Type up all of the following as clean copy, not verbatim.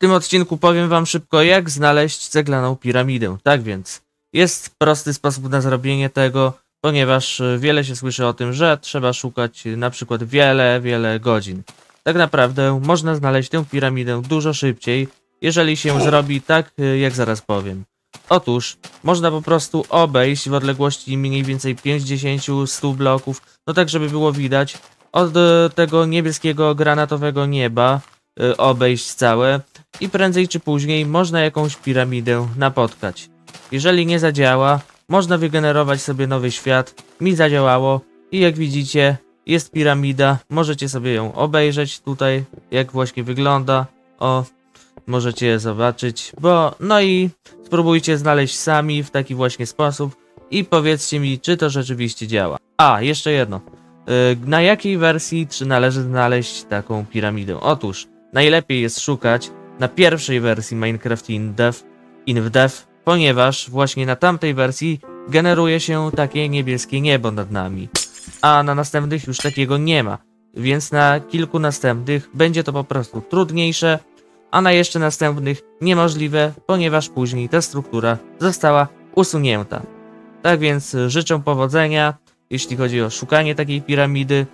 W tym odcinku powiem wam szybko, jak znaleźć ceglaną piramidę. Tak więc jest prosty sposób na zrobienie tego, ponieważ wiele się słyszy o tym, że trzeba szukać na przykład wiele godzin. Tak naprawdę można znaleźć tę piramidę dużo szybciej, jeżeli się zrobi tak, jak zaraz powiem. Otóż można po prostu obejść w odległości mniej więcej 50–100 bloków, no tak żeby było widać, od tego niebieskiego granatowego nieba obejść całe i prędzej czy później można jakąś piramidę napotkać. Jeżeli nie zadziała, można wygenerować sobie nowy świat. Mi zadziałało i jak widzicie jest piramida, możecie sobie ją obejrzeć tutaj, jak właśnie wygląda. O, możecie je zobaczyć, no i spróbujcie znaleźć sami w taki właśnie sposób i powiedzcie mi, czy to rzeczywiście działa. A, jeszcze jedno. Na jakiej wersji należy znaleźć taką piramidę? Otóż najlepiej jest szukać na pierwszej wersji Minecraft InfDev, ponieważ właśnie na tamtej wersji generuje się takie niebieskie niebo nad nami, a na następnych już takiego nie ma, więc na kilku następnych będzie to po prostu trudniejsze, a na jeszcze następnych niemożliwe, ponieważ później ta struktura została usunięta. Tak więc życzę powodzenia, jeśli chodzi o szukanie takiej piramidy.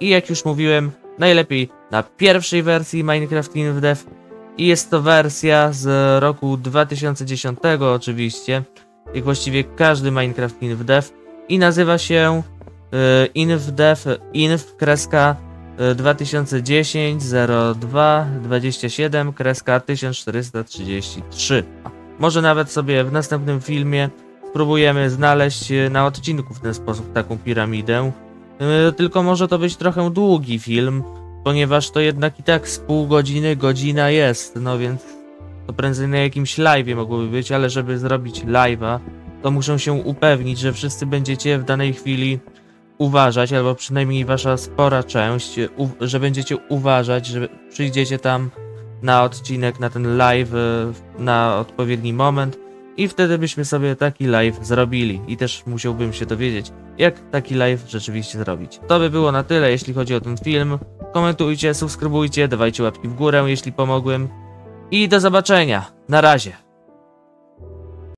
I jak już mówiłem, najlepiej na pierwszej wersji Minecraft InfDev, i jest to wersja z roku 2010 oczywiście, jak właściwie każdy Minecraft InfDev, i nazywa się infdev inf 2010-02-27-1433. Może nawet sobie w następnym filmie spróbujemy znaleźć na odcinku w ten sposób taką piramidę. Tylko może to być trochę długi film, ponieważ to jednak i tak z pół godziny, godzina jest, no więc to prędzej na jakimś live'ie mogłoby być, ale żeby zrobić live'a, to muszę się upewnić, że wszyscy będziecie w danej chwili uważać, albo przynajmniej wasza spora część, że będziecie uważać, że przyjdziecie tam na odcinek, na ten live na odpowiedni moment i wtedy byśmy sobie taki live zrobili i też musiałbym się dowiedzieć, jak taki live rzeczywiście zrobić. To by było na tyle, jeśli chodzi o ten film. Komentujcie, subskrybujcie, dawajcie łapki w górę, jeśli pomogłem i do zobaczenia, na razie.